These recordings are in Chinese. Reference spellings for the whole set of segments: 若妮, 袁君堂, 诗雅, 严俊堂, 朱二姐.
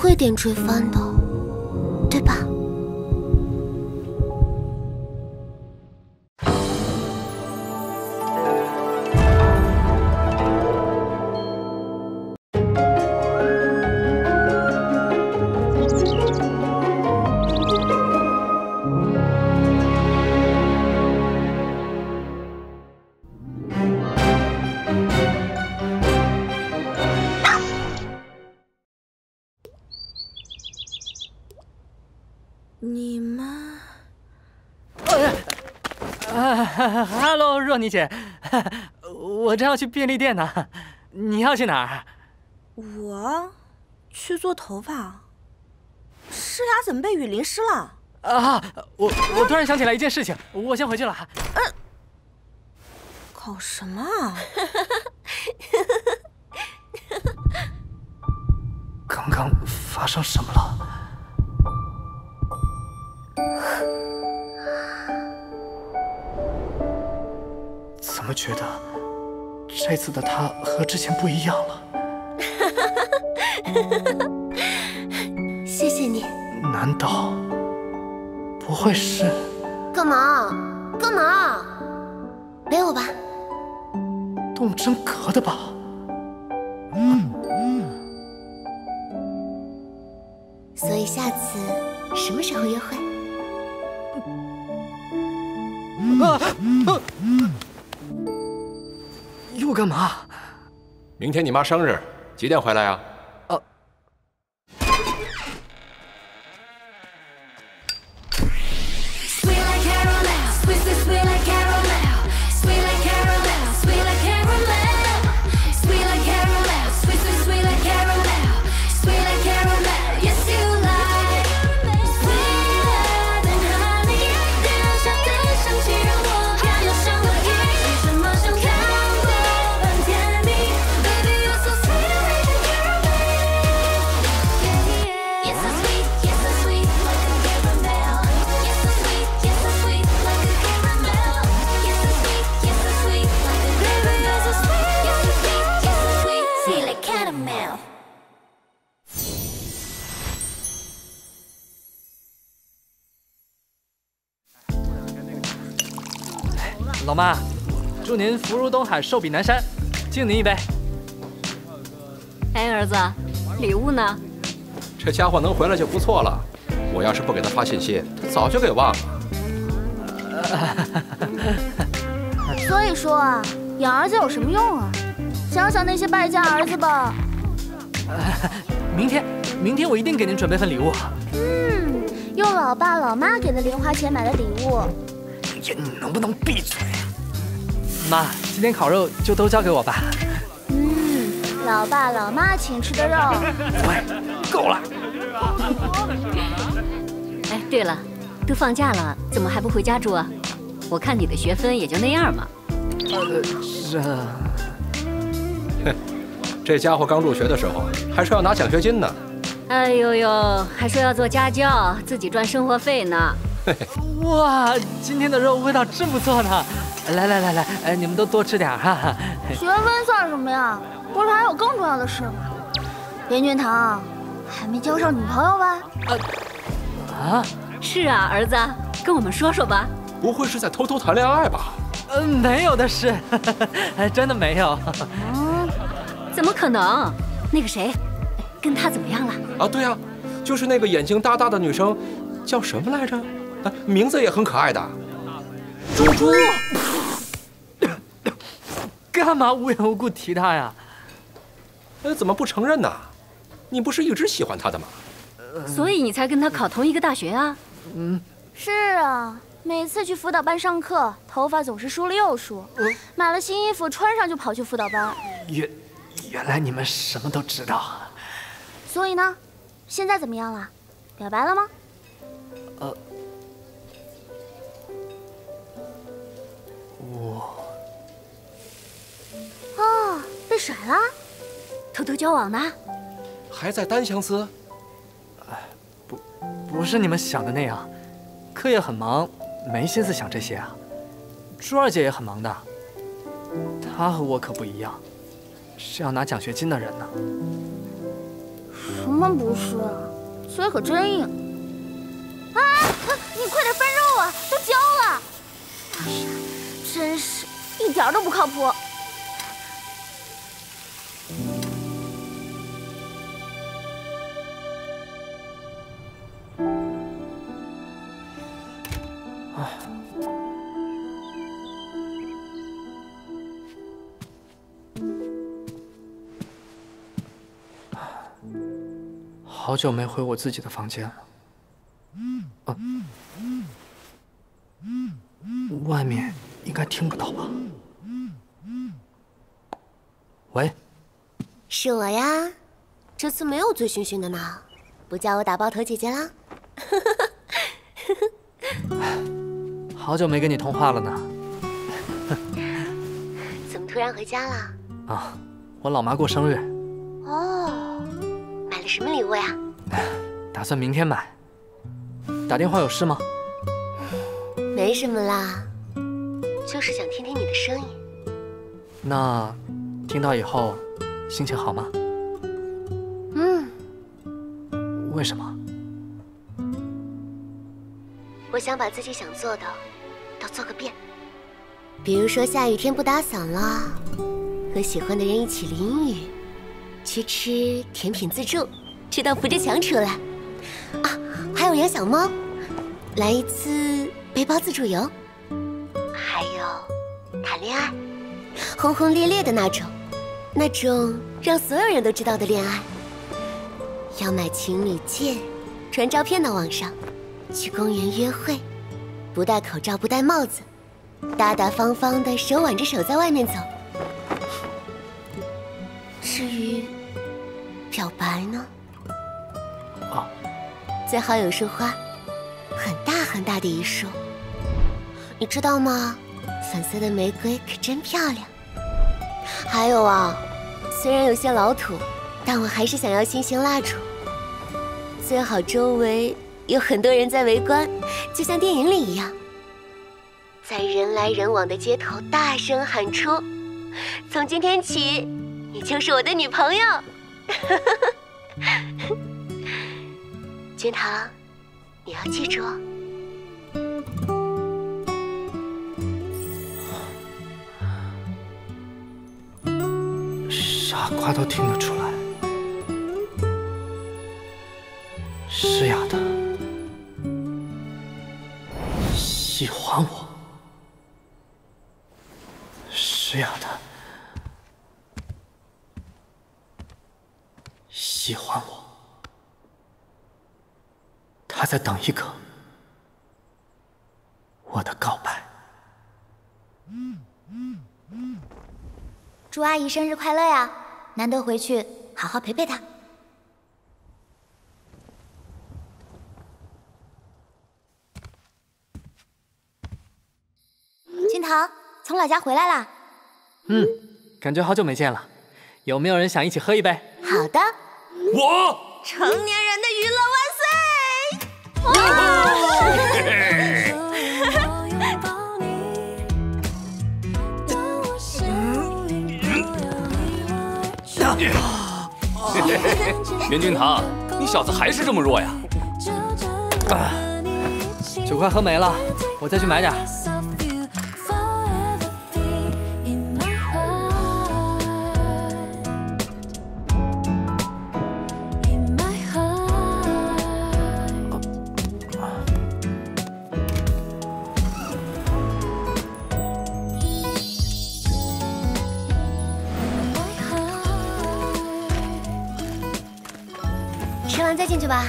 会点缀翻的，对吧？你们，哈喽，若妮姐，我正要去便利店呢，你要去哪儿？我去做头发。诗雅怎么被雨淋湿了？啊，我突然想起来一件事情，我先回去了。搞什么啊？刚刚发生什么了？ 怎么觉得这次的他和之前不一样了？谢谢你。难道不会是？干嘛？干嘛？没我吧？动真格的吧？所以下次什么时候约会？ 又干嘛？明天你妈生日，几点回来呀？啊！老妈，祝您福如东海，寿比南山，敬您一杯。哎，儿子，礼物呢？这家伙能回来就不错了。我要是不给他发信息，他早就给忘了。所以说啊，养儿子有什么用啊？想想那些败家儿子吧。明天我一定给您准备份礼物。嗯，用老爸老妈给的零花钱买的礼物。 你能不能闭嘴？妈，今天烤肉就都交给我吧。嗯，老爸老妈请吃的肉。喂，够了。哎，对了，都放假了，怎么还不回家住啊？我看你的学分也就那样嘛。这家伙刚入学的时候还说要拿奖学金呢。哎呦呦，还说要做家教，自己赚生活费呢。 哇，今天的肉味道真不错呢！来，你们都多吃点哈。学分算什么呀？不是还有更重要的事吗？严俊堂，还没交上女朋友吧？是啊，儿子，跟我们说说吧。不会是在偷偷谈恋爱吧？没有的事，真的没有。怎么可能？那个谁，跟他怎么样了？啊，对啊，就是那个眼睛大大的女生，叫什么来着？ 名字也很可爱的，猪猪，干嘛无缘无故提他呀？怎么不承认呢？你不是一直喜欢他的吗？所以你才跟他考同一个大学啊？嗯，是啊，每次去辅导班上课，头发总是梳了又梳，买了新衣服穿上就跑去辅导班。原来你们什么都知道啊。所以呢，现在怎么样了？表白了吗？哦，被甩了，偷偷交往呢，还在单相思。不是你们想的那样，课业很忙，没心思想这些啊。朱二姐也很忙的，她和我可不一样，是要拿奖学金的人呢。什么？们不是，嘴可真硬。啊！你快点翻肉啊，都焦了。大傻子，真是一点都不靠谱。 好久没回我自己的房间了。啊，外面应该听不到吧？喂，是我呀，这次没有醉醺醺的呢，不叫我打包头姐姐啦。好久没跟你通话了呢。怎么突然回家了？啊，我老妈过生日。哦。 什么礼物呀？打算明天买。打电话有事吗？没什么啦，就是想听听你的声音。那听到以后心情好吗？嗯。为什么？我想把自己想做的都做个遍，比如说下雨天不打伞啦，和喜欢的人一起淋雨，去吃甜品自助。 吃到扶着墙出来，啊，还有养小猫，来一次背包自助游，还有谈恋爱，轰轰烈烈的那种，那种让所有人都知道的恋爱。要买情侣戒，传照片到网上，去公园约会，不戴口罩不戴帽子，大大方方的手挽着手在外面走。至于表白呢？ 哦，最好有束花，很大很大的一束。你知道吗？粉色的玫瑰可真漂亮。还有啊，虽然有些老土，但我还是想要新型蜡烛。最好周围有很多人在围观，就像电影里一样，在人来人往的街头大声喊出：“从今天起，你就是我的女朋友。”君堂，你要记住。傻瓜都听得出来，诗雅的喜欢我，诗雅的喜欢我。 他在等一个我的告白。祝阿姨生日快乐呀！难得回去，好好陪陪她。君堂，从老家回来啦？嗯，感觉好久没见了。有没有人想一起喝一杯？好的。我成年人的娱乐万岁！ 袁君堂，你小子还是这么弱呀！啊，酒快喝没了，我再去买点。再进去吧，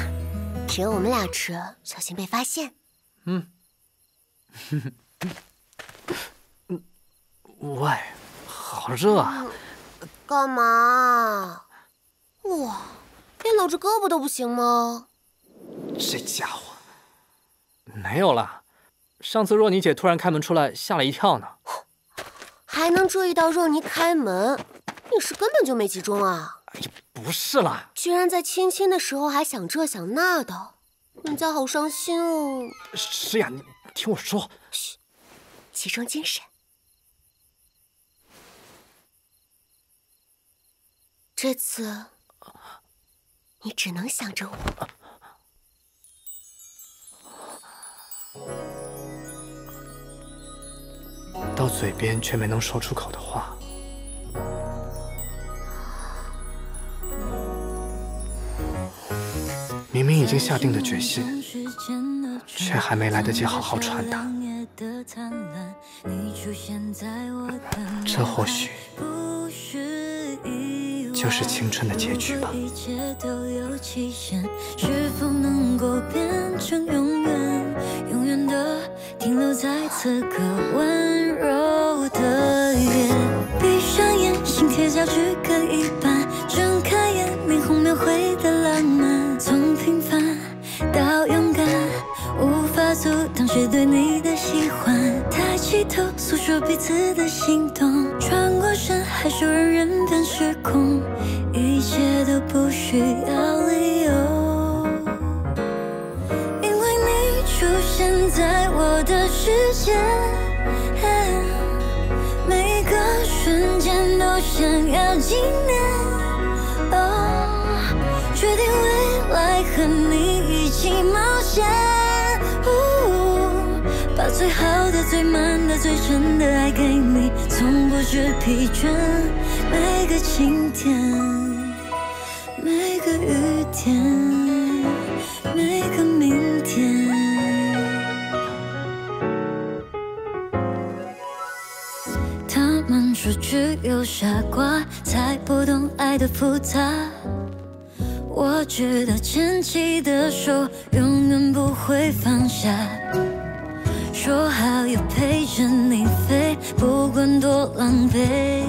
只有我们俩吃，小心被发现。嗯，喂，好热啊！干嘛？哇，连搂着胳膊都不行吗？这家伙，没有啦。上次若妮姐突然开门出来，吓了一跳呢。还能注意到若妮开门，你是根本就没集中啊！ 不是啦，居然在亲亲的时候还想这想那的，人家好伤心哦。诗雅，你听我说，嘘，集中精神。这次你只能想着我。 到嘴边却没能说出口的话，明明已经下定的决心，却还没来得及好好传达。这或许就是青春的结局吧。 停留在此刻温柔的夜，闭上眼，心贴焦距各一半，睁开眼，明红描绘的浪漫，从平凡到勇敢，无法阻挡谁对你的喜欢。抬起头，诉说彼此的心动，穿过山海，说人人变时空，一切都不需要理由。 现在我的世界，每个瞬间都想要纪念。决定未来和你一起冒险，把最好的、最满的、最真的爱给你，从不知疲倦。每个晴天，每个雨天，每个明天。 说只有傻瓜才不懂爱的复杂。我知道牵起的手永远不会放下。说好要陪着你飞，不管多狼狈。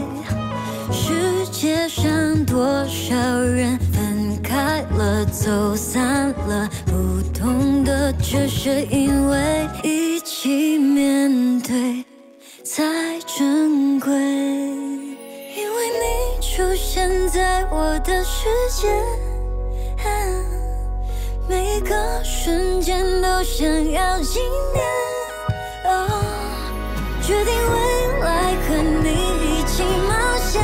世界上多少人分开了，走散了，不同的只是因为一起面对。 才珍贵，因为你出现在我的世界，每个瞬间都想要纪念。决定未来和你一起冒险，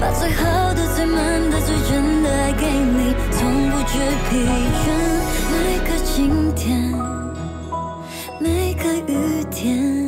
把最好的、最满的、最真的爱给你，从不知疲倦。每个晴天。 每个雨天。